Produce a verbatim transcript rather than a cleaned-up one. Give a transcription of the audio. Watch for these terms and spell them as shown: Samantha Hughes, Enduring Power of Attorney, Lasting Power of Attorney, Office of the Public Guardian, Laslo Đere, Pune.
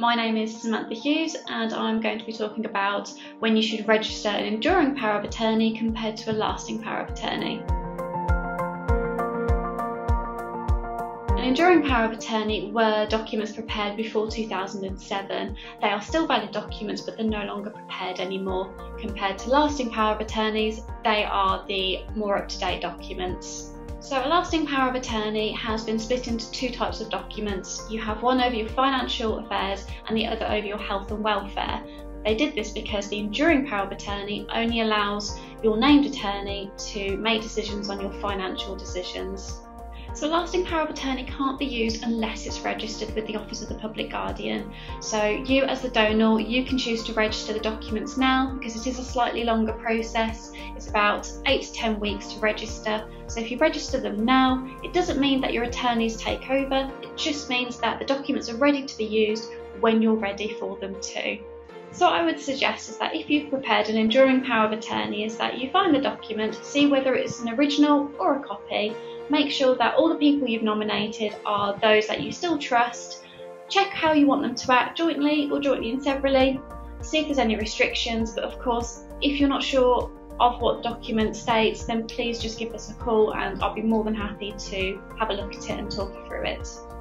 My name is Samantha Hughes and I'm going to be talking about when you should register an enduring power of attorney compared to a lasting power of attorney. An enduring power of attorney were documents prepared before two thousand seven. They are still valid documents, but they're no longer prepared anymore. Compared to lasting power of attorneys, they are the more up-to-date documents. So a lasting power of attorney has been split into two types of documents. You have one over your financial affairs and the other over your health and welfare. They did this because the enduring power of attorney only allows your named attorney to make decisions on your financial decisions. So a lasting power of attorney can't be used unless it's registered with the Office of the Public Guardian. So you as the donor, you can choose to register the documents now because it is a slightly longer process. It's about eight to ten weeks to register. So if you register them now, it doesn't mean that your attorneys take over. It just means that the documents are ready to be used when you're ready for them too. So what I would suggest is that if you've prepared an enduring power of attorney is that you find the document, see whether it's an original or a copy, make sure that all the people you've nominated are those that you still trust, check how you want them to act jointly or jointly and severally, see if there's any restrictions, but of course if you're not sure of what the document states then please just give us a call and I'll be more than happy to have a look at it and talk you through it.